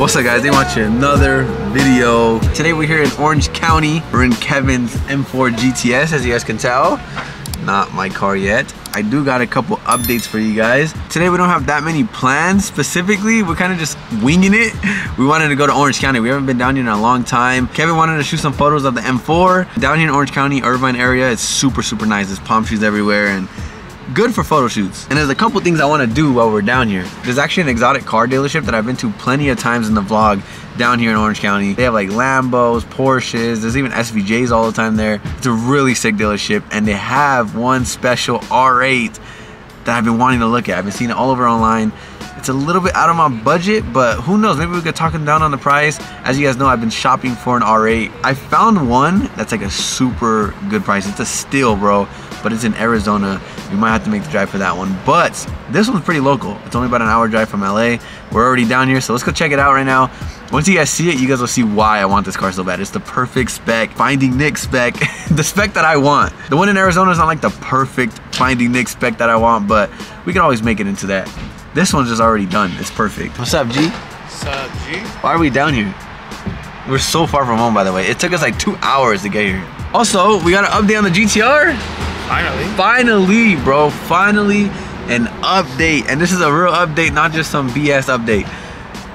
What's up guys, they want you another video. Today we're here in Orange County. We're in Kevin's M4 GTS, as you guys can tell. Not my car yet. I do got a couple updates for you guys. Today we don't have that many plans specifically. We're kind of just winging it. We wanted to go to Orange County. We haven't been down here in a long time. Kevin wanted to shoot some photos of the M4. Down here in Orange County, Irvine area, it's super, super nice. There's palm trees everywhere and good for photo shoots. And there's a couple things I want to do while we're down here. There's actually an exotic car dealership that I've been to plenty of times in the vlog down here in Orange County. They have like Lambos, Porsches, there's even SVJs all the time there. It's a really sick dealership and they have one special R8 that I've been wanting to look at. I've been seeing it all over online. It's a little bit out of my budget, but who knows, maybe we could talk them down on the price. As you guys know, I've been shopping for an R8. I found one that's like a super good price. It's a steal, bro, but it's in Arizona. We might have to make the drive for that one, but this one's pretty local. It's only about an hour drive from LA. We're already down here, so let's go check it out right now. Once you guys see it, you guys will see why I want this car so bad. It's the perfect spec, Finding Nick spec, the spec that I want. The one in Arizona is not like the perfect Finding Nick spec that I want, but we can always make it into that. This one's just already done, it's perfect. What's up, G? What's up, G? Why are we down here? We're so far from home, by the way. It took us like 2 hours to get here. Also, we got an update on the GTR. Finally, bro, finally an update. And this is a real update, not just some BS update.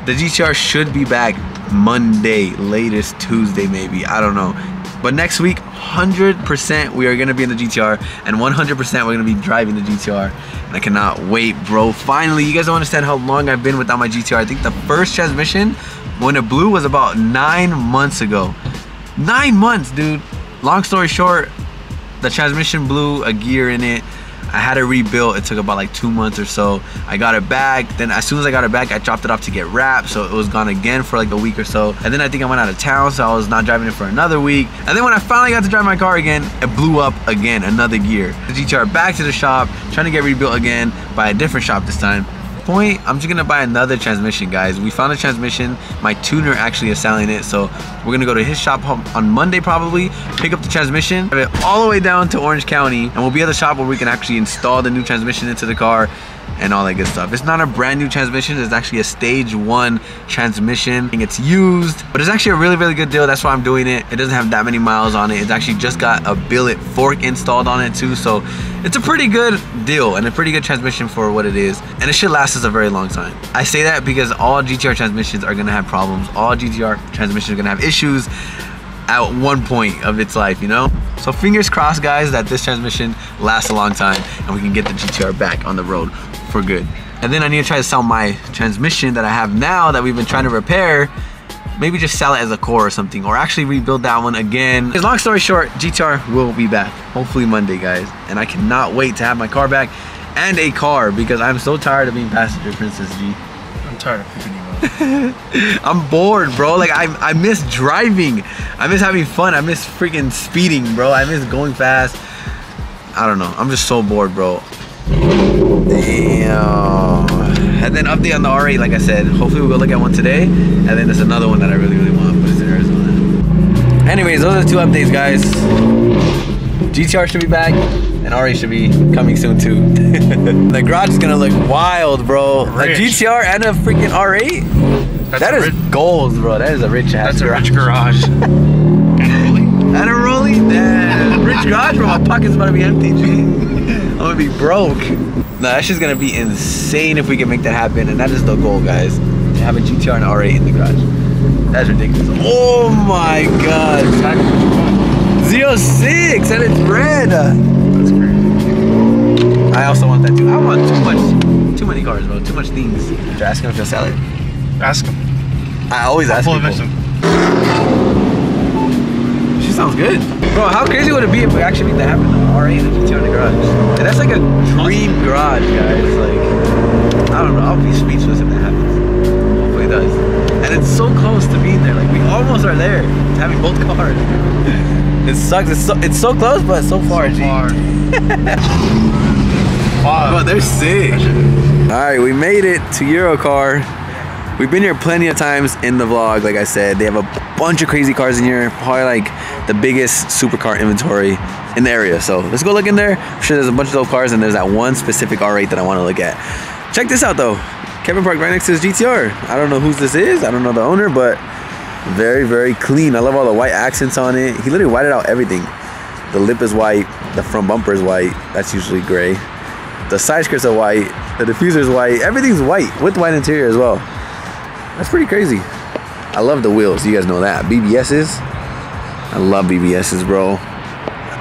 The GTR should be back Monday, latest Tuesday maybe, I don't know. But next week, 100% we are gonna be in the GTR and 100% we're gonna be driving the GTR. And I cannot wait, bro. Finally, you guys don't understand how long I've been without my GTR. I think the first transmission, when it blew, was about 9 months ago. 9 months, dude. Long story short, the transmission blew, a gear in it. I had it rebuilt. It took about like 2 months or so. I got it back. Then as soon as I got it back, I dropped it off to get wrapped. So it was gone again for like a week or so. And then I think I went out of town, so I was not driving it for another week. And then when I finally got to drive my car again, it blew up again, another gear. The GTR back to the shop, trying to get rebuilt again by a different shop this time. Point, I'm just gonna buy another transmission, guys. We found a transmission. My tuner actually is selling it, so we're gonna go to his shop on Monday probably, pick up the transmission, drive it all the way down to Orange County, and we'll be at the shop where we can actually install the new transmission into the car and all that good stuff. It's not a brand new transmission, it's actually a stage 1 transmission. I think it's used, but it's actually a really, really good deal. That's why I'm doing it. It doesn't have that many miles on it. It's actually just got a billet fork installed on it too, so it's a pretty good deal and a pretty good transmission for what it is. And it should last us a very long time. I say that because all GTR transmissions are gonna have problems. All GTR transmissions are gonna have issues at one point of its life, you know? So fingers crossed, guys, that this transmission lasts a long time and we can get the GTR back on the road for good. And then I need to try to sell my transmission that I have now that we've been trying to repair. Maybe just sell it as a core or something, or actually rebuild that one again. Because long story short, GTR will be back, hopefully Monday, guys. And I cannot wait to have my car back and a car, because I'm so tired of being passenger, Princess G. I'm tired of picking you up. I'm bored, bro. Like, I miss driving. I miss having fun. I miss freaking speeding, bro. I miss going fast. I don't know. I'm just so bored, bro. Damn. And then update on the R8, like I said. Hopefully we'll go look at one today. And then there's another one that I really, really want, but it's in Arizona. Anyways, those are the two updates, guys. GTR should be back, and R8 should be coming soon too. The garage is gonna look wild, bro. Rich. A GTR and a freaking R8? That is gold, bro. That is a rich ass garage. That's a rich garage. And a rollie? And a rollie? Damn. Rich garage, bro. My pocket's about to be empty, G. I'm gonna be broke. Nah, that shit's gonna be insane if we can make that happen, and that is the goal, guys. To have a GTR and R8 in the garage. That's ridiculous. Oh my god. 06 and it's red. That's crazy. I also want that too. I want too many cars, bro. Too much things. Should I ask him if he'll sell it? Ask him. I always ask him. She sounds good, bro. How crazy would it be if we actually made that happen? Like R8 and GTR in the garage. And that's like a dream garage, guys. Like, I don't know. I'll be speechless if that happens. Hopefully it does. And it's so close to being there. Like, we almost are there. Having both cars. It sucks. It's so close, but so far, G. Wow. Bro, they're sick. Alright, we made it to Eurocar. We've been here plenty of times in the vlog, like I said. They have a bunch of crazy cars in here. Probably like the biggest supercar inventory in the area. So let's go look in there. I'm sure there's a bunch of those cars and there's that one specific R8 that I want to look at. Check this out though. Kevin parked right next to his GTR. I don't know whose this is. I don't know the owner, but very, very clean. I love all the white accents on it. He literally whited out everything. The lip is white. The front bumper is white. That's usually gray. The side skirts are white. The diffuser is white. Everything's white with white interior as well. That's pretty crazy. I love the wheels. You guys know that. BBSs. I love BBSs, bro.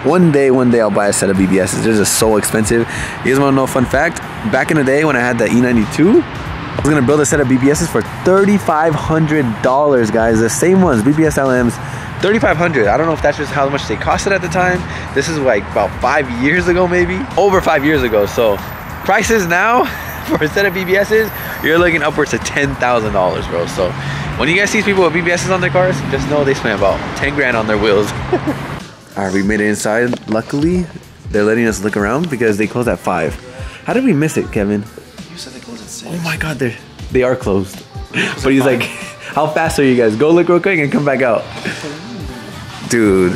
One day I'll buy a set of BBSs. They're just so expensive. You guys wanna know a fun fact? Back in the day when I had the E92, I was gonna build a set of BBSs for $3,500, guys. The same ones, BBS LMs, $3,500. I don't know if that's just how much they costed at the time. This is like about 5 years ago, maybe. Over 5 years ago, so prices now for a set of BBSs, you're looking upwards to $10,000, bro. So when you guys see people with BBSs on their cars, just know they spent about 10 grand on their wheels. All right, we made it inside. Luckily, they're letting us look around because they close at 5. How did we miss it, Kevin? You said they close at 6. Oh my God, they are closed. But he's like, how fast are you guys? Go look real quick and come back out. Dude,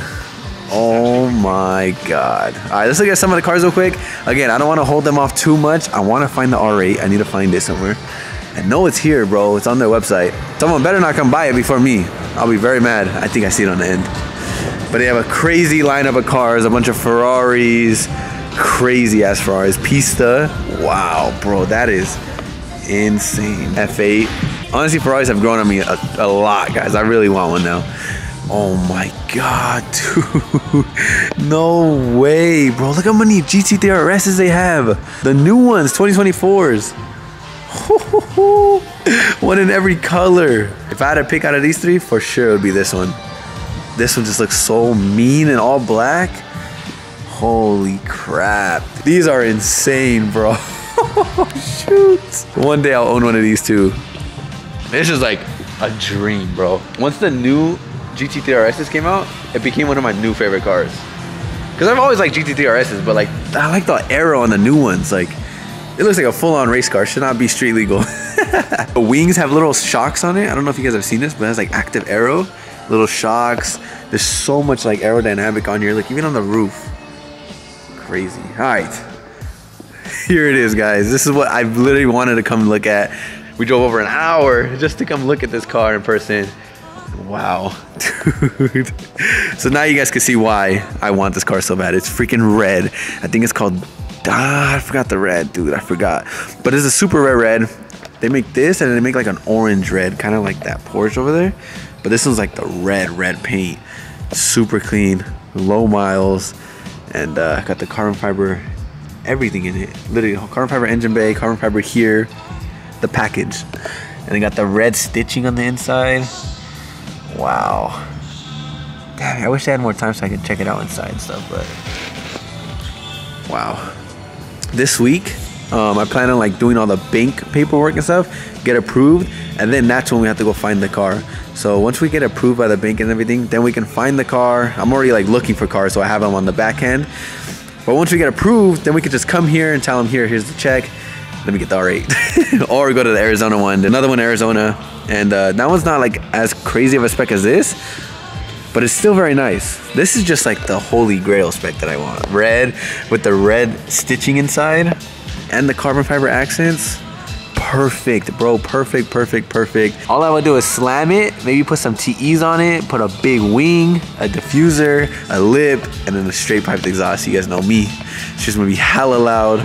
oh my God. All right, let's look at some of the cars real quick. Again, I don't want to hold them off too much. I want to find the R8. I need to find it somewhere. I know it's here, bro. It's on their website. Someone better not come buy it before me. I'll be very mad. I think I see it on the end. But they have a crazy lineup of cars, a bunch of Ferraris, crazy ass Ferraris. Pista, wow, bro, that is insane. F8, honestly, Ferraris have grown on me a lot, guys. I really want one now. Oh my God, dude, no way, bro. Look how many GT3 RSs they have. The new ones, 2024s. One in every color. If I had to pick out of these three, for sure it would be this one. This one just looks so mean and all black. Holy crap. These are insane, bro. Shoot. One day I'll own one of these too. This is like a dream, bro. Once the new GT3 RSs came out, it became one of my new favorite cars. Because I've always liked GT3 RSs, but like, I like the arrow on the new ones. Like, it looks like a full-on race car. Should not be street legal. The wings have little shocks on it. I don't know if you guys have seen this, but it has like active arrow. Little shocks. There's so much like aerodynamic on here, like even on the roof. Crazy. All right, here it is, guys. This is what I've literally wanted to come look at. We drove over an hour just to come look at this car in person. Wow, dude. So now you guys can see why I want this car so bad. It's freaking red. I think it's called, I forgot the red, dude. I forgot. But it's a super rare red. They make this and they make like an orange red, kind of like that Porsche over there. But this one's like the red paint. Super clean, low miles, and got the carbon fiber, everything in it. Literally, carbon fiber engine bay, carbon fiber here, the package. And they got the red stitching on the inside. Wow. Damn, I wish I had more time so I could check it out inside and stuff, but wow. This week, I plan on like doing all the bank paperwork and stuff, get approved, and then that's when we have to go find the car. So once we get approved by the bank and everything, then we can find the car. I'm already like looking for cars, so I have them on the back end. But once we get approved, then we can just come here and tell them, here's the check. Let me get the R8. Or go to the Arizona one, another one in Arizona. And that one's not like as crazy of a spec as this, but it's still very nice. This is just like the holy grail spec that I want. Red with the red stitching inside and the carbon fiber accents. Perfect, bro. Perfect. All I would do is slam it, maybe put some TEs on it, put a big wing, a diffuser, a lip, and then a straight piped exhaust. You guys know me. It's just gonna be hella loud.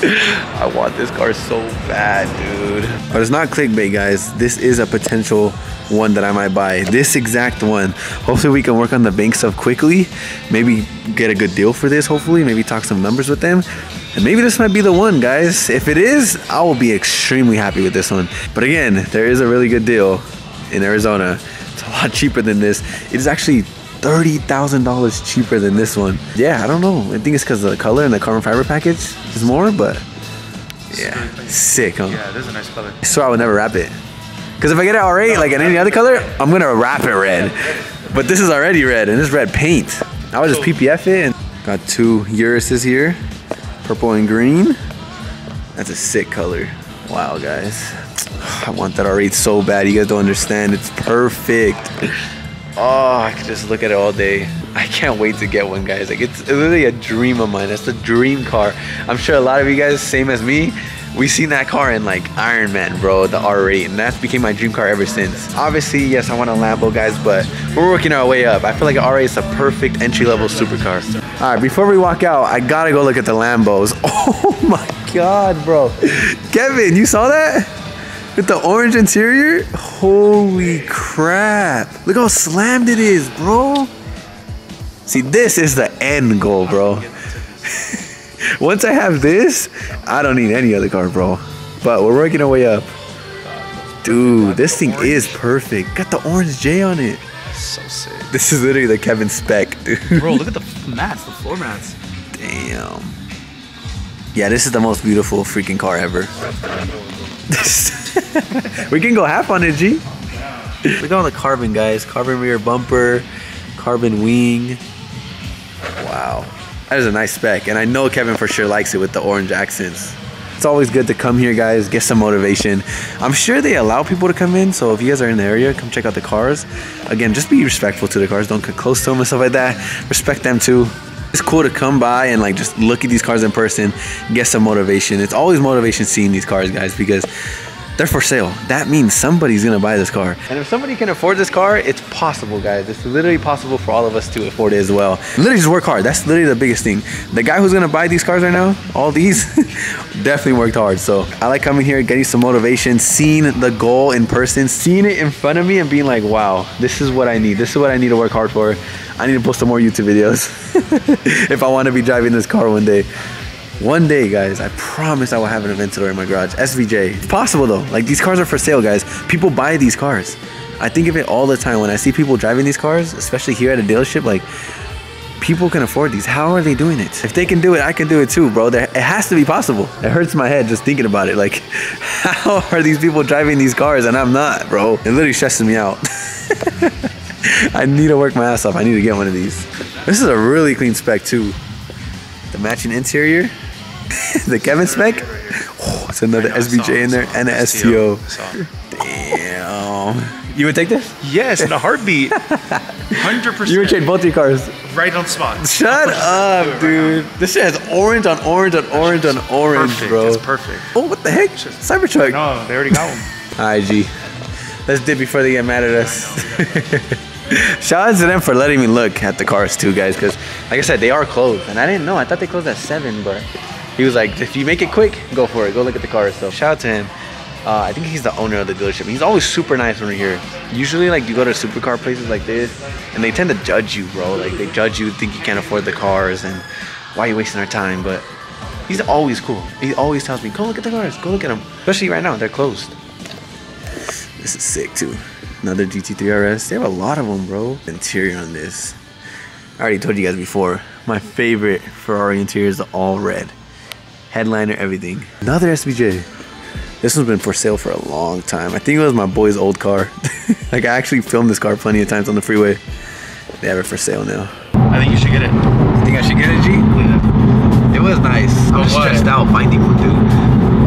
I want this car so bad, dude. But it's not clickbait, guys. This is a potential one that I might buy. This exact one. Hopefully we can work on the bank stuff quickly. Maybe get a good deal for this, hopefully. Maybe talk some numbers with them. And maybe this might be the one, guys. If it is, I will be extremely happy with this one. But again, there is a really good deal in Arizona. It's a lot cheaper than this. It is actually $30,000 cheaper than this one. Yeah, I don't know. I think it's because of the color and the carbon fiber package is more, but yeah. Sick, huh? Yeah, it is a nice color. I swear I would never wrap it. Because if I get it already, like in any other color, I'm going to wrap it red. But this is already red, and this red paint. I would just PPF it. And got two Urises here, purple and green. That's a sick color. Wow, guys. I want that R8 so bad. You guys don't understand. It's perfect. Oh, I could just look at it all day. I can't wait to get one, guys. Like, it's literally a dream of mine. That's the dream car. I'm sure a lot of you guys, same as me, We seen that car in like Iron Man, bro, the R8, and that's became my dream car ever since. Obviously, yes, I want a Lambo, guys, but we're working our way up. I feel like an R8 is a perfect entry-level supercar. All right, before we walk out, I gotta go look at the Lambos. Oh my God, bro. Kevin, you saw that? With the orange interior? Holy crap. Look how slammed it is, bro. See, this is the end goal, bro. Once I have this, I don't need any other car, bro. But we're working our way up. Dude, this thing is perfect. Got the orange J on it. So sick. This is literally the Kevin spec, dude. Bro, look at the mats, the floor mats. Damn. Yeah, this is the most beautiful freaking car ever. We can go half on it, G. Look at all the carbon, guys. Carbon rear bumper, carbon wing. Wow. That is a nice spec, and I know Kevin for sure likes it with the orange accents. It's always good to come here, guys, get some motivation. I'm sure they allow people to come in, so if you guys are in the area, come check out the cars. Again, just be respectful to the cars. Don't get close to them and stuff like that. Respect them too. It's cool to come by and like just look at these cars in person, get some motivation. It's always motivation seeing these cars, guys, because they're for sale. That means somebody's gonna buy this car. And if somebody can afford this car, it's possible, guys. It's literally possible for all of us to afford it as well. Literally just work hard. That's literally the biggest thing. The guy who's gonna buy these cars right now, all these, definitely worked hard. So I like coming here, getting some motivation, seeing the goal in person, seeing it in front of me and being like, wow, this is what I need. This is what I need to work hard for. I need to post some more YouTube videos if I wanna be driving this car one day. One day, guys, I promise I will have an Aventador in my garage. SVJ. It's possible, though. Like, these cars are for sale, guys. People buy these cars. I think of it all the time when I see people driving these cars, especially here at a dealership. Like, people can afford these. How are they doing it? If they can do it, I can do it too, bro. It has to be possible. It hurts my head just thinking about it. Like, how are these people driving these cars and I'm not, bro? It literally stresses me out. I need to work my ass off. I need to get one of these. This is a really clean spec, too. The matching interior. The Kevin spec? Oh, it's another SVJ in there and an STO. Damn. You would take this? Yes, in a heartbeat. 100%. You would trade both your cars. Right on spot. Shut up, dude. This shit has orange on orange on orange on orange, bro. It's perfect. Oh, what the heck? Cybertruck. No, they already got one. All right, G. Let's dip before they get mad at us. Shout out to them for letting me look at the cars too, guys, because like I said, they are closed and I didn't know. I thought they closed at 7, but he was like, if you make it quick, go for it, go look at the cars. So shout out to him. I think he's the owner of the dealership. He's always super nice when we're here. Usually, like, you go to supercar places like this and they tend to judge you, bro. Like, they judge you, think you can't afford the cars and why are you wasting our time. But he's always cool. He always tells me, go look at the cars, go look at them, especially right now they're closed. This is sick too. Another GT3 RS. They have a lot of them, bro. Interior on this. I already told you guys before. My favorite Ferrari interior is the all red. Headliner, everything. Another SVJ. This one's been for sale for a long time. I think it was my boy's old car. Like, I actually filmed this car plenty of times on the freeway. They have it for sale now. I think you should get it. You think I should get it, G? Yeah. It was nice. I'm just stressed out finding one, dude.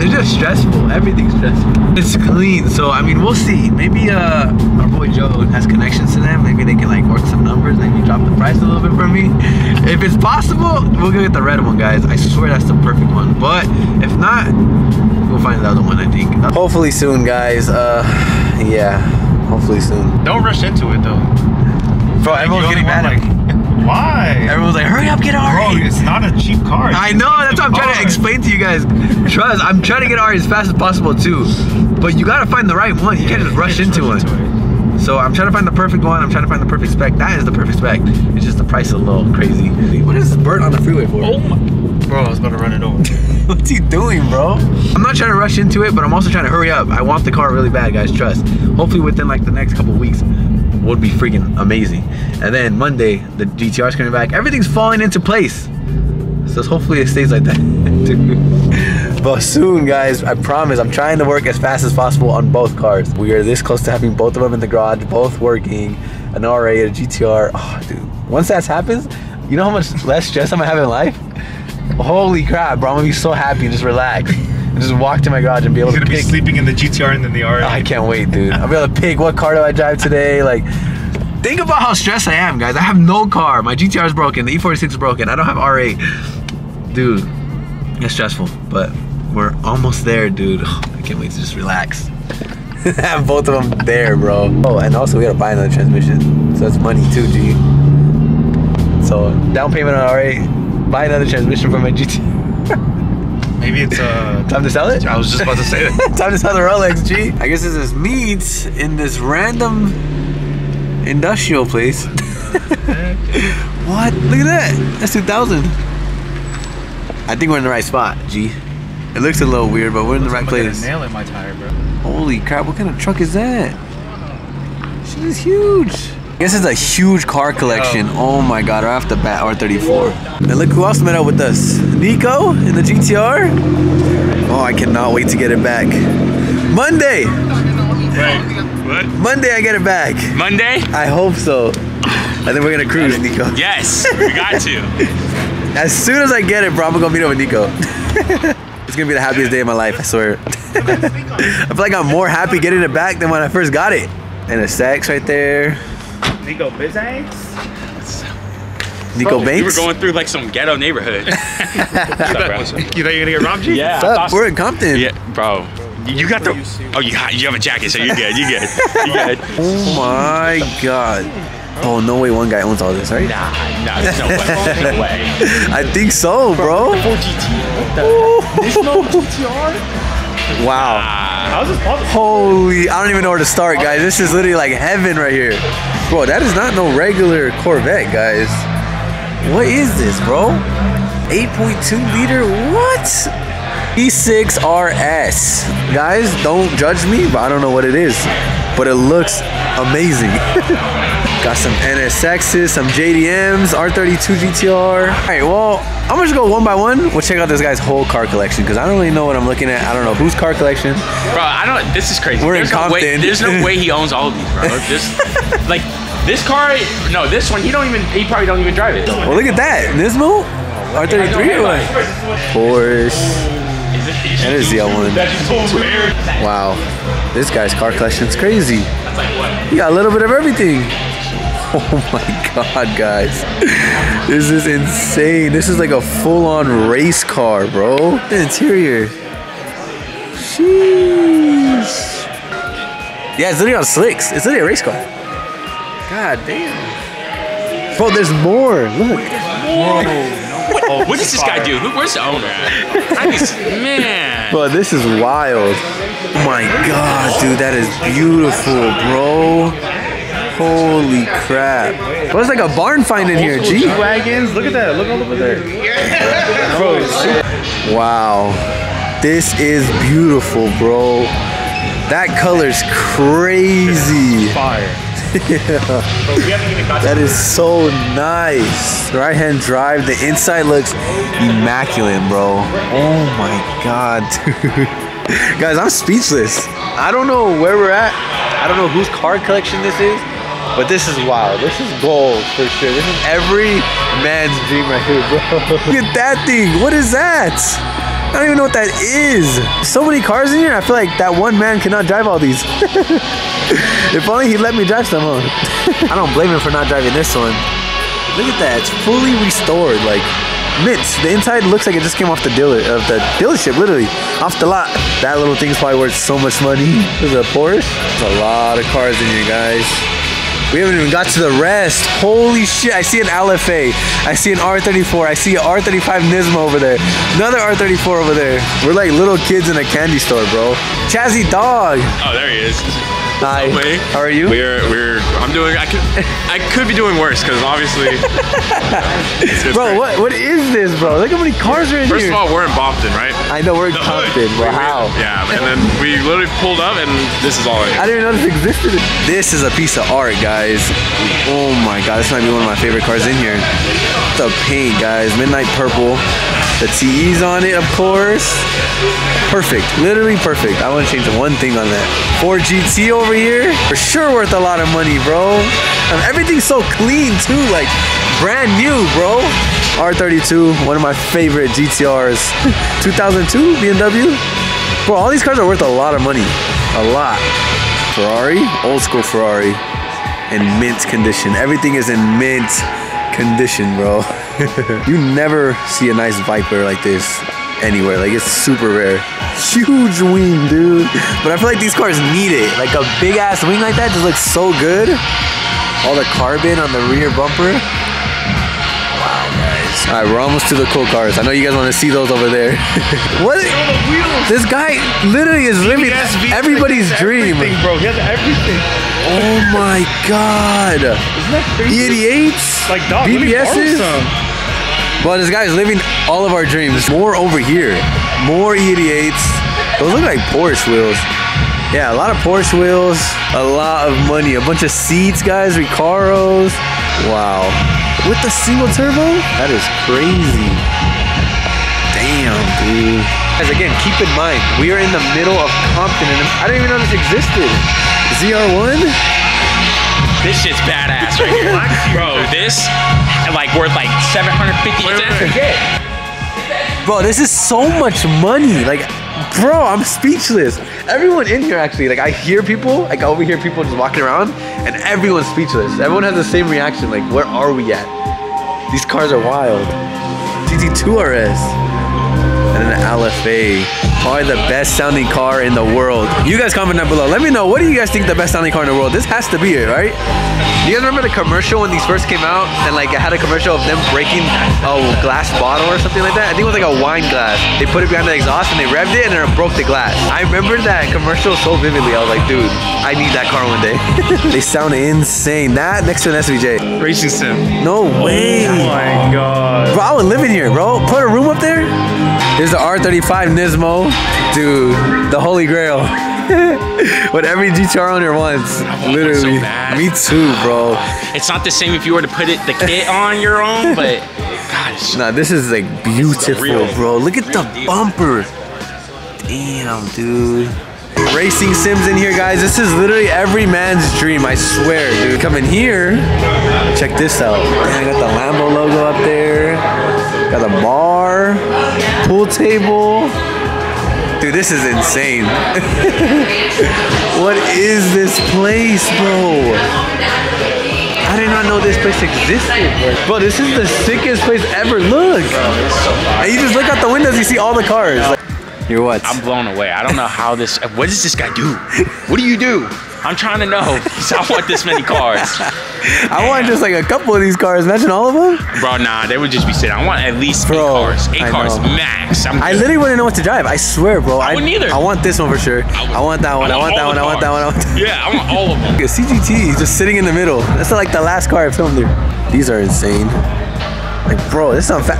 It's just stressful. Everything's stressful. It's clean, so I mean, we'll see. Maybe our boy Joe has connections to them. Maybe they can like work some numbers. Maybe drop the price a little bit for me. If it's possible, we'll go get the red one, guys. I swear that's the perfect one. But if not, we'll find the other one, I think. Hopefully soon, guys. Yeah, hopefully soon. Don't rush into it, though. Bro, everyone's getting mad at me. Why? Everyone's like, hurry up, get an R8. Bro, it's not a cheap car. I know, that's what I'm trying to explain to you guys. Trust, I'm trying to get R8 as fast as possible too. But you gotta find the right one. You can't just rush into one. So I'm trying to find the perfect one. I'm trying to find the perfect spec. That is the perfect spec. It's just the price is a little crazy. What is this bird on the freeway for? Oh my. Bro, I was gonna run it over. What's he doing, bro? I'm not trying to rush into it, but I'm also trying to hurry up. I want the car really bad, guys, trust. Hopefully within like the next couple weeks. Would be freaking amazing. And then Monday, the GTR's coming back. Everything's falling into place. So hopefully it stays like that. But soon, guys, I promise, I'm trying to work as fast as possible on both cars. We are this close to having both of them in the garage, both working, an R8, a GTR. Oh, dude, once that happens, you know how much less stress I'm gonna have in life? Holy crap, bro, I'm gonna be so happy and just relax. And just walk to my garage and be able to pick. He's gonna be sleeping in the GTR and then the R8. Oh, I can't wait, dude. I'll be able to pick what car do I drive today. Like, think about how stressed I am, guys. I have no car. My GTR is broken. The E46 is broken. I don't have R8. Dude, it's stressful, but We're almost there, dude. I can't wait to just relax. Have both of them there, bro. Oh, and also we gotta buy another transmission, so that's money too, G. So down payment on R8, buy another transmission for my GT. Maybe it's time to sell it. I was just about to say that. Time to sell the Rolex, G. I guess this is meats in this random industrial place. What? Look at that. That's 2000. I think we're in the right spot, G. It looks a little weird, but we're in the right place. There's a nail in my tire, bro. Holy crap, what kind of truck is that? She is huge. This is a huge car collection. Oh my god, right off the bat, R34. And look who else met up with us. Nico in the GTR. Oh, I cannot wait to get it back. Monday! Wait, what? Monday I get it back. Monday? I hope so. I think we're gonna cruise, Nico. Yes, we got to. As soon as I get it, bro, I'm gonna meet up with Nico. It's gonna be the happiest day of my life, I swear. I feel like I'm more happy getting it back than when I first got it. And a Saks right there. Nico Bizanks? Nico Banks? You were going through like some ghetto neighborhood. What's up, you thought you were gonna get robbed, G? Yeah. What's up? We're in Compton. Yeah, bro. You got the... Oh, you have a jacket, so you're good. You're good. You're good. Oh my god. Oh, no way one guy owns all this, right? Nah, there's no way. No way. I think so, bro. The full GTR. This no GTR? Wow. How's this possible? Holy, I don't even know where to start, guys. This is literally like heaven right here. Bro, that is not no regular Corvette, guys. What is this, bro? 8.2 liter, what? E6 RS. Guys, don't judge me, but I don't know what it is. But it looks amazing. Got some NSXs, some JDMs, R32 GTR. All right, well, I'm gonna just go one by one. We'll check out this guy's whole car collection because I don't really know what I'm looking at. I don't know whose car collection. Bro, I don't, this is crazy. We're in Compton. There's no way he owns all of these, bro. Just, like, this car, no, this one, he probably don't even drive it. Well, look at that. Nismo, R33 or what? Porsche. That is the L1. Wow. This guy's car collection's crazy. He got a little bit of everything. Oh my god, guys. This is insane. This is like a full-on race car, bro. The interior. Sheesh. Yeah, it's literally on slicks. It's literally a race car. God damn. Bro, there's more. Look. Whoa. What does this guy do? Where's the owner at? Man. Bro, this is wild. Oh my god, dude, that is beautiful, bro. Holy crap. Bro, it's like a barn find in here, G. Wagons, look at that. Look all over there. Bro, wow. This is beautiful, bro. That color's crazy. Fire. Yeah. That is so nice. Right hand drive. The inside looks immaculate, bro. Oh my god, dude. Guys, I'm speechless. I don't know where we're at. I don't know whose car collection this is, but this is wild. This is gold for sure. This is every man's dream right here, bro. Look at that thing. What is that? I don't even know what that is. So many cars in here. I feel like that one man cannot drive all these. If only he let me drive some of them. I don't blame him for not driving this one. Look at that. It's fully restored. Like, mints. The inside looks like it just came off the dealer of the dealership, literally. Off the lot. That little thing's probably worth so much money. There's a Porsche. There's a lot of cars in here, guys. We haven't even got to the rest. Holy shit, I see an LFA. I see an R34. I see an R35 Nismo over there. Another R34 over there. We're like little kids in a candy store, bro. Chazzy Dog. Oh, there he is. Hi. How are you? I could be doing worse because obviously. Bro, what is this, bro? Look how many cars are in here. First of all, we're in Compton, right? I know, we're in Compton, bro. How? Yeah, and then we literally pulled up and this is all it is. I didn't even know this existed. This is a piece of art, guys. Oh my god, this might be one of my favorite cars in here. The paint, guys. Midnight purple. The TE's on it, of course. Perfect, literally perfect. I want to change one thing on that. Ford GT over here, for sure worth a lot of money, bro. Everything's so clean too, like brand new, bro. R32, one of my favorite GTRs. 2002 BMW. Bro, all these cars are worth a lot of money, a lot. Ferrari, old school Ferrari, in mint condition. Everything is in mint condition, bro. You never see a nice Viper like this anywhere. Like, it's super rare. Huge wing, dude. But I feel like these cars need it. Like, a big-ass wing like that just looks so good. All the carbon on the rear bumper. Wow, guys. All right, we're almost to the cool cars. I know you guys want to see those over there. What? This guy literally is living everybody's dream. Bro. He has everything. Oh, my God. Isn't that crazy? E88s? Like, dog, BBSs? Well, this guy's living all of our dreams. More over here. More E88s. Those look like Porsche wheels. Yeah, a lot of Porsche wheels. A lot of money. A bunch of seats, guys. Recaros. Wow. With the single turbo? That is crazy. Damn, dude. Guys, again, keep in mind, we are in the middle of Compton, and I didn't even know this existed. ZR1? This shit's badass right here. Bro, this like worth like 750. Bro, this is so much money. Like, bro, I'm speechless. Everyone in here actually, like I hear people, like I overhear people just walking around and everyone's speechless. Everyone has the same reaction, like where are we at? These cars are wild. GT2 RS and an LFA. Probably the best sounding car in the world. You guys comment down below. Let me know, what do you guys think the best sounding car in the world? This has to be it, right? You guys remember the commercial when these first came out? And like, I had a commercial of them breaking a glass bottle or something like that. I think it was like a wine glass. They put it behind the exhaust and they revved it and then it broke the glass. I remember that commercial so vividly. I was like, dude, I need that car one day. They sound insane. That next to an SVJ. Racing sim. No way. Oh my God. Bro, I would live in here, bro. Put a room up there. Here's the R35 Nismo. Dude, the holy grail. What every GTR owner wants, literally. So me too, bro. It's not the same if you were to put it the kit on your own, but gosh. Nah, this is like beautiful, bro. Look at the bumper. Damn, dude. Racing sims in here, guys. This is literally every man's dream, I swear, dude. Come in here. Check this out. Man, I got the Lambo logo up there. Got a bar, pool table. Dude, this is insane. What is this place, bro? I did not know this place existed. Bro, this is the sickest place ever. Look. And you just look out the windows, you see all the cars. Like, you're what? I'm blown away. I don't know how this, what does this guy do? What do you do? I'm trying to know, because I want this many cars. I want just like a couple of these cars. Imagine all of them? Bro, nah, they would just be sitting. I want at least 8 cars. 8 cars max. I literally wouldn't know what to drive. I swear, bro. I wouldn't either. I want this one for sure. I want that one. I want that one. I want that one. I want that one. Yeah, I want all of them. CGT just sitting in the middle. That's like the last car I filmed there. These are insane. Like, bro, this is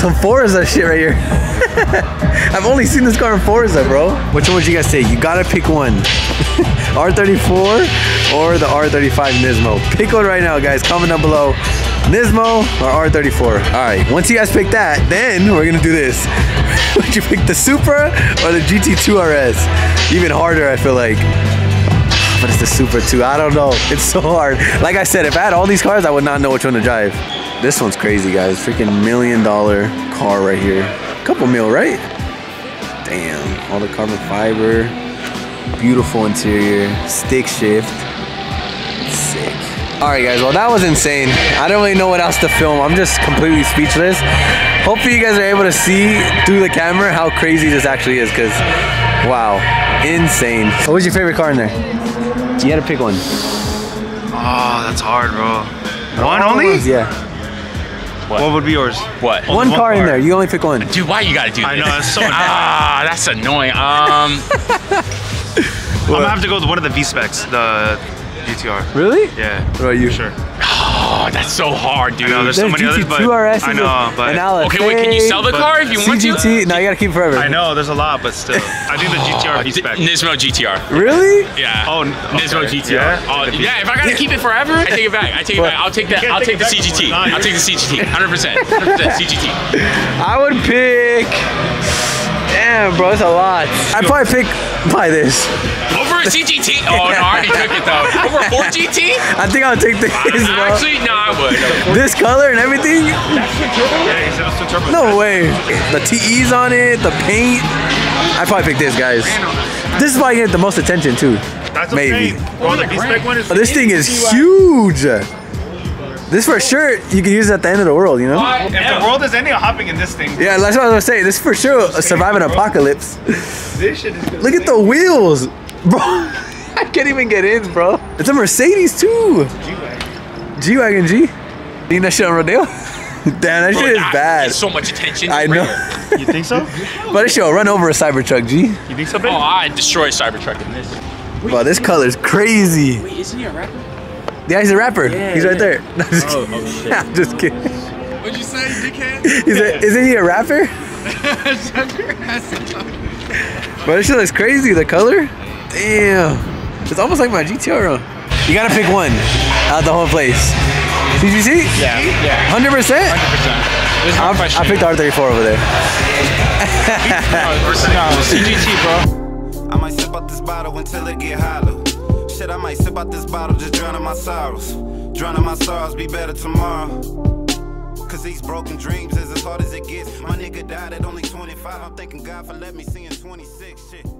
some Forza shit right here. I've only seen this car in Forza, bro. Which one would you guys say? You gotta pick one. R34 or the R35 Nismo. Pick one right now, guys. Comment down below. Nismo or R34. All right. Once you guys pick that, then we're gonna do this. Would you pick the Supra or the GT2 RS? Even harder, I feel like. But it's the Supra too. I don't know. It's so hard. Like I said, if I had all these cars, I would not know which one to drive. This one's crazy, guys. Freaking $1 million car right here. Couple mil, right? Damn. All the carbon fiber. Beautiful interior. Stick shift. Sick. Alright guys, well that was insane. I don't really know what else to film. I'm just completely speechless. Hopefully you guys are able to see through the camera how crazy this actually is, because wow. Insane. What was your favorite car in there? You had to pick one. Oh, that's hard, bro. One only? Yeah. What would be yours? What? One car in there. You only pick one. Dude, why you gotta do that? I know, that's so annoying. Ah, that's annoying. I'm gonna have to go with one of the V-Specs, the GTR. Really? Yeah. What about you? Sure. Oh, that's so hard, dude. I know, there's so many others, but I know, but... Okay, wait, can you sell the car if you want to? No, you gotta keep forever. I know, there's a lot, but still. I think the GTR V-Spec. Nismo GTR. Really? Yeah. Oh, Nismo GTR. Oh, yeah, if I gotta keep it forever, I take it back. I take it back. I'll take that. I'll take the CGT. I'll take the CGT. 100%. 100% CGT. I would pick... Damn, bro, it's a lot. I'd probably pick... Buy this. Over a CGT? Oh, no, I already took it though. Over a 4GT? I think I would take this, bro. Actually, no, I would. This color and everything? That's the turbo? Yeah, he said it's the turbo. No way. The TE's on it, the paint. I'd probably pick this, guys. This is why you get the most attention, too. That's maybe. Well, the V-Spec one is... This thing is huge. This for sure you can use it at the end of the world, you know? If the world is ending, I'm hopping in this thing. Yeah, that's what I was gonna say. This for sure surviving apocalypse. This shit is Look at the wheels, bro. I can't even get in, bro. It's a Mercedes too. G-Wagon G. Think that shit on Rodeo? Damn, that bro, shit is bad. So much attention. I know. You think so? But this shit will run over a Cybertruck, G. You think so, babe? Oh, I destroy Cybertruck in this. Wow, this color's crazy. Wait, isn't he a rapper? Yeah, he's a rapper. Yeah, he's right there. No, just oh shit. I'm just kidding. What'd you say, dickhead? Isn't he a rapper? Shut your ass up. But this shit looks crazy, the color. Damn. It's almost like my GTR run. You gotta pick one out of the whole place. CGC? Yeah, yeah. 100%? 100%. I picked the R34 over there. No, CGT, bro. I might sip out this bottle until it get hollow. Shit, I might sip out this bottle, just drowning my sorrows. Drowning my sorrows, be better tomorrow. Cause these broken dreams is as hard as it gets. My nigga died at only 25. I'm thanking God for letting me see in 26. Shit.